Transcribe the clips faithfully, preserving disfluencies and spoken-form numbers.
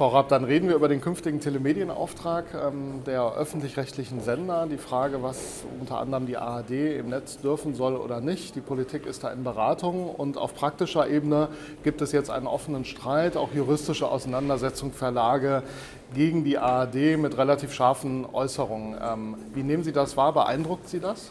Frau Raab, dann reden wir über den künftigen Telemedienauftrag ähm, der öffentlich-rechtlichen Sender. Die Frage, was unter anderem die A R D im Netz dürfen soll oder nicht. Die Politik ist da in Beratung und auf praktischer Ebene gibt es jetzt einen offenen Streit, auch juristische Auseinandersetzung, Verlage gegen die A R D mit relativ scharfen Äußerungen. Ähm, wie nehmen Sie das wahr? Beeindruckt Sie das?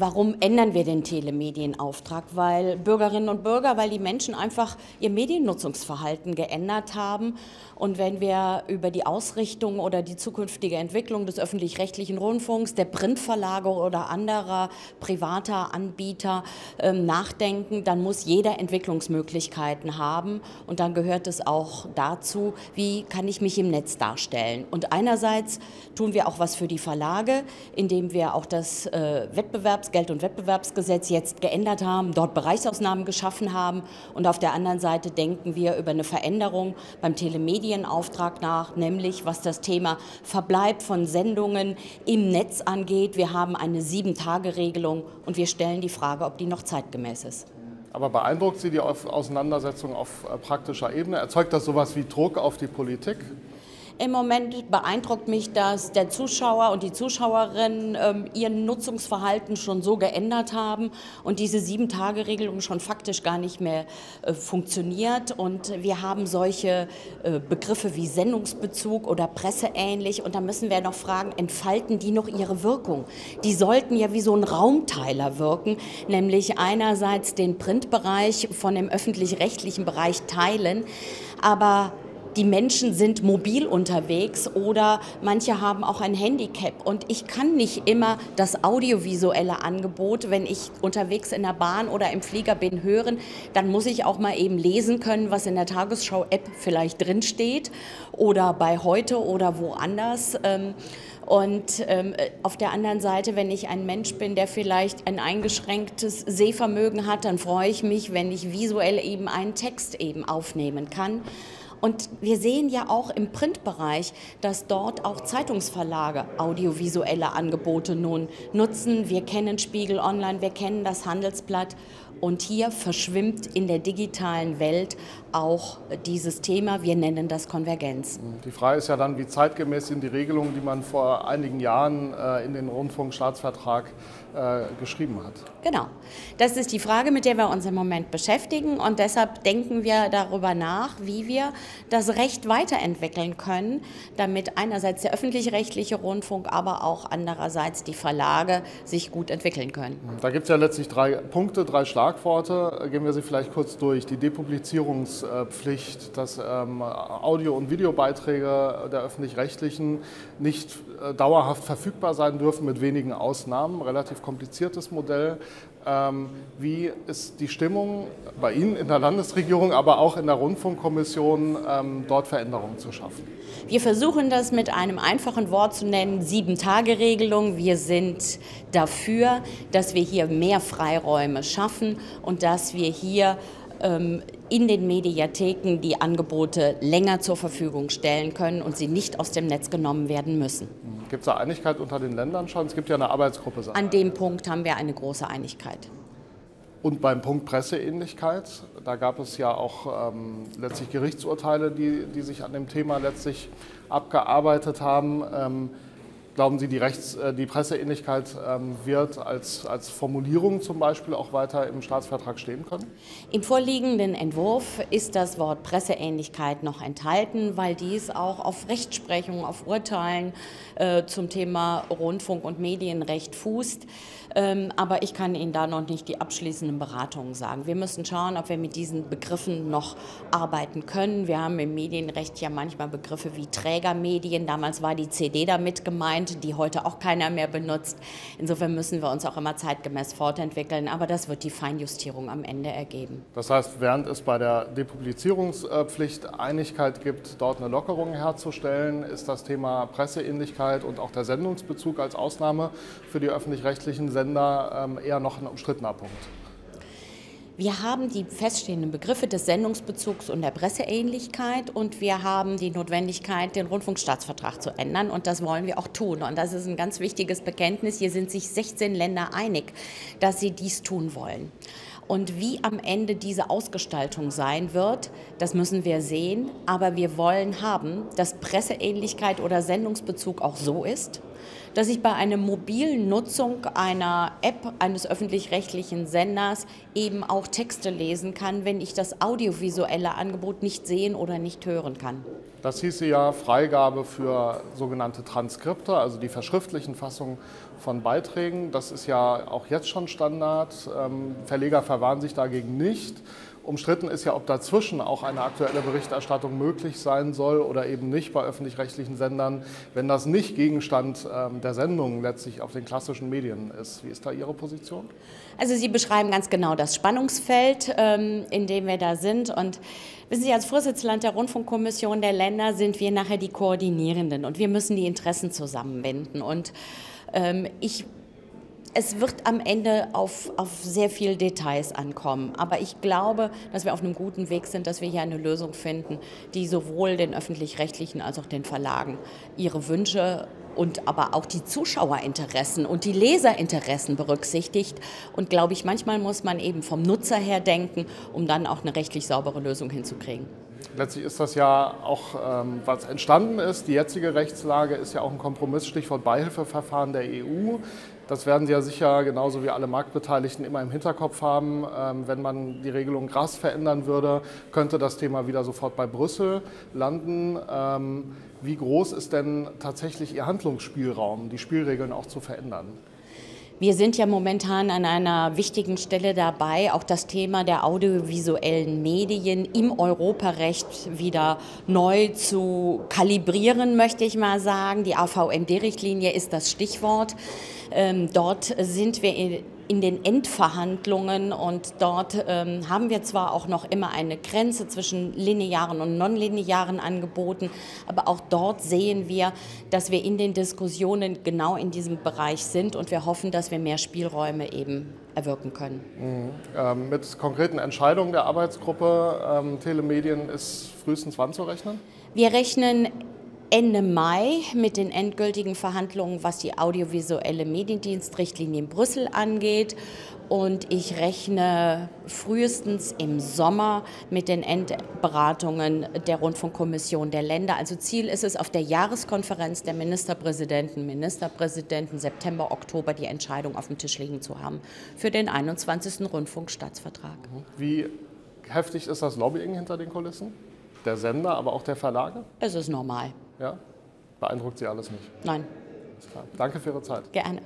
Warum ändern wir den Telemedienauftrag? Weil Bürgerinnen und Bürger, weil die Menschen einfach ihr Mediennutzungsverhalten geändert haben. Und wenn wir über die Ausrichtung oder die zukünftige Entwicklung des öffentlich-rechtlichen Rundfunks, der Printverlage oder anderer privater Anbieter äh, nachdenken, dann muss jeder Entwicklungsmöglichkeiten haben. Und dann gehört es auch dazu, wie kann ich mich im Netz darstellen. Und einerseits tun wir auch was für die Verlage, indem wir auch das äh, Wettbewerb Geld- und Wettbewerbsgesetz jetzt geändert haben, dort Bereichsausnahmen geschaffen haben. Und auf der anderen Seite denken wir über eine Veränderung beim Telemedienauftrag nach, nämlich was das Thema Verbleib von Sendungen im Netz angeht. Wir haben eine Sieben-Tage-Regelung und wir stellen die Frage, ob die noch zeitgemäß ist. Aber beeindruckt Sie die Auseinandersetzung auf praktischer Ebene? Erzeugt das sowas wie Druck auf die Politik? Im Moment beeindruckt mich, dass der Zuschauer und die Zuschauerin ähm, ihr Nutzungsverhalten schon so geändert haben und diese Sieben-Tage-Regelung schon faktisch gar nicht mehr äh, funktioniert. Und wir haben solche äh, Begriffe wie Sendungsbezug oder presseähnlich. Und da müssen wir noch fragen, entfalten die noch ihre Wirkung? Die sollten ja wie so ein Raumteiler wirken, nämlich einerseits den Printbereich von dem öffentlich-rechtlichen Bereich teilen, aber die Menschen sind mobil unterwegs oder manche haben auch ein Handicap. Und ich kann nicht immer das audiovisuelle Angebot, wenn ich unterwegs in der Bahn oder im Flieger bin, hören. Dann muss ich auch mal eben lesen können, was in der Tagesschau-App vielleicht drinsteht oder bei heute oder woanders. Und ähm, auf der anderen Seite, wenn ich ein Mensch bin, der vielleicht ein eingeschränktes Sehvermögen hat, dann freue ich mich, wenn ich visuell eben einen Text eben aufnehmen kann. Und wir sehen ja auch im Printbereich, dass dort auch Zeitungsverlage audiovisuelle Angebote nun nutzen. Wir kennen Spiegel Online, wir kennen das Handelsblatt. Und hier verschwimmt in der digitalen Welt auch dieses Thema. Wir nennen das Konvergenz. Die Frage ist ja dann, wie zeitgemäß sind die Regelungen, die man vor einigen Jahren in den Rundfunkstaatsvertrag geschrieben hat. Genau. Das ist die Frage, mit der wir uns im Moment beschäftigen. Und deshalb denken wir darüber nach, wie wir das Recht weiterentwickeln können, damit einerseits der öffentlich-rechtliche Rundfunk, aber auch andererseits die Verlage sich gut entwickeln können. Da gibt es ja letztlich drei Punkte, drei Schlagworte. Schlagworte, gehen wir sie vielleicht kurz durch. Die Depublizierungspflicht, dass ähm, Audio- und Videobeiträge der Öffentlich-Rechtlichen nicht äh, dauerhaft verfügbar sein dürfen, mit wenigen Ausnahmen. Relativ kompliziertes Modell. Ähm, wie ist die Stimmung bei Ihnen in der Landesregierung, aber auch in der Rundfunkkommission, ähm, dort Veränderungen zu schaffen? Wir versuchen das mit einem einfachen Wort zu nennen, Sieben-Tage-Regelung. Wir sind dafür, dass wir hier mehr Freiräume schaffen und dass wir hier ähm, in den Mediatheken die Angebote länger zur Verfügung stellen können und sie nicht aus dem Netz genommen werden müssen. Gibt es da Einigkeit unter den Ländern schon? Es gibt ja eine Arbeitsgruppe. An dem Punkt haben wir eine große Einigkeit. Und beim Punkt Presseähnlichkeit, da gab es ja auch ähm, letztlich Gerichtsurteile, die, die sich an dem Thema letztlich abgearbeitet haben. Ähm, Glauben Sie, die, Rechts-, äh, die Presseähnlichkeit ähm, wird als, als Formulierung zum Beispiel auch weiter im Staatsvertrag stehen können? Im vorliegenden Entwurf ist das Wort Presseähnlichkeit noch enthalten, weil dies auch auf Rechtsprechung, auf Urteilen äh, zum Thema Rundfunk- und Medienrecht fußt. Ähm, aber ich kann Ihnen da noch nicht die abschließenden Beratungen sagen. Wir müssen schauen, ob wir mit diesen Begriffen noch arbeiten können. Wir haben im Medienrecht ja manchmal Begriffe wie Trägermedien. Damals war die C D damit gemeint, die heute auch keiner mehr benutzt. Insofern müssen wir uns auch immer zeitgemäß fortentwickeln, aber das wird die Feinjustierung am Ende ergeben. Das heißt, während es bei der Depublizierungspflicht Einigkeit gibt, dort eine Lockerung herzustellen, ist das Thema Presseähnlichkeit und auch der Sendungsbezug als Ausnahme für die öffentlich-rechtlichen Sender eher noch ein umstrittener Punkt. Wir haben die feststehenden Begriffe des Sendungsbezugs und der Presseähnlichkeit und wir haben die Notwendigkeit, den Rundfunkstaatsvertrag zu ändern und das wollen wir auch tun. Und das ist ein ganz wichtiges Bekenntnis. Hier sind sich sechzehn Länder einig, dass sie dies tun wollen. Und wie am Ende diese Ausgestaltung sein wird, das müssen wir sehen. Aber wir wollen haben, dass Presseähnlichkeit oder Sendungsbezug auch so ist, dass ich bei einer mobilen Nutzung einer App eines öffentlich-rechtlichen Senders eben auch Texte lesen kann, wenn ich das audiovisuelle Angebot nicht sehen oder nicht hören kann. Das hieße ja Freigabe für sogenannte Transkripte, also die verschriftlichen Fassungen von Beiträgen. Das ist ja auch jetzt schon Standard. Verleger verwahren sich dagegen nicht. Umstritten ist ja, ob dazwischen auch eine aktuelle Berichterstattung möglich sein soll oder eben nicht bei öffentlich-rechtlichen Sendern, wenn das nicht Gegenstand der Sendung letztlich auf den klassischen Medien ist. Wie ist da Ihre Position? Also Sie beschreiben ganz genau das Spannungsfeld, in dem wir da sind. Und wissen Sie, als Vorsitzland der Rundfunkkommission der Länder sind wir nachher die Koordinierenden und wir müssen die Interessen zusammenbinden. Und ich Es wird am Ende auf, auf sehr viele Details ankommen. Aber ich glaube, dass wir auf einem guten Weg sind, dass wir hier eine Lösung finden, die sowohl den Öffentlich-Rechtlichen als auch den Verlagen ihre Wünsche und aber auch die Zuschauerinteressen und die Leserinteressen berücksichtigt. Und glaube ich, manchmal muss man eben vom Nutzer her denken, um dann auch eine rechtlich saubere Lösung hinzukriegen. Letztlich ist das ja auch, ähm, was entstanden ist. Die jetzige Rechtslage ist ja auch ein Kompromiss, Stichwort Beihilfeverfahren der E U. Das werden Sie ja sicher, genauso wie alle Marktbeteiligten, immer im Hinterkopf haben. Ähm, wenn man die Regelung krass verändern würde, könnte das Thema wieder sofort bei Brüssel landen. Ähm, wie groß ist denn tatsächlich Ihr Handlungsspielraum, die Spielregeln auch zu verändern? Wir sind ja momentan an einer wichtigen Stelle dabei, auch das Thema der audiovisuellen Medien im Europarecht wieder neu zu kalibrieren, möchte ich mal sagen. Die A V M D-Richtlinie ist das Stichwort. Dort sind wir in in den Endverhandlungen und dort ähm, haben wir zwar auch noch immer eine Grenze zwischen linearen und nonlinearen Angeboten, aber auch dort sehen wir, dass wir in den Diskussionen genau in diesem Bereich sind und wir hoffen, dass wir mehr Spielräume eben erwirken können. Mhm. Ähm, mit konkreten Entscheidungen der Arbeitsgruppe ähm, Telemedien ist frühestens wann zu rechnen? Wir rechnen Ende Mai mit den endgültigen Verhandlungen, was die audiovisuelle Mediendienstrichtlinie in Brüssel angeht. Und ich rechne frühestens im Sommer mit den Endberatungen der Rundfunkkommission der Länder. Also Ziel ist es, auf der Jahreskonferenz der Ministerpräsidenten, Ministerpräsidenten September, Oktober die Entscheidung auf dem Tisch liegen zu haben für den einundzwanzigsten Rundfunkstaatsvertrag. Wie heftig ist das Lobbying hinter den Kulissen? Der Sender, aber auch der Verlage? Es ist normal. Ja? Beeindruckt Sie alles nicht? Nein. Danke für Ihre Zeit. Gerne.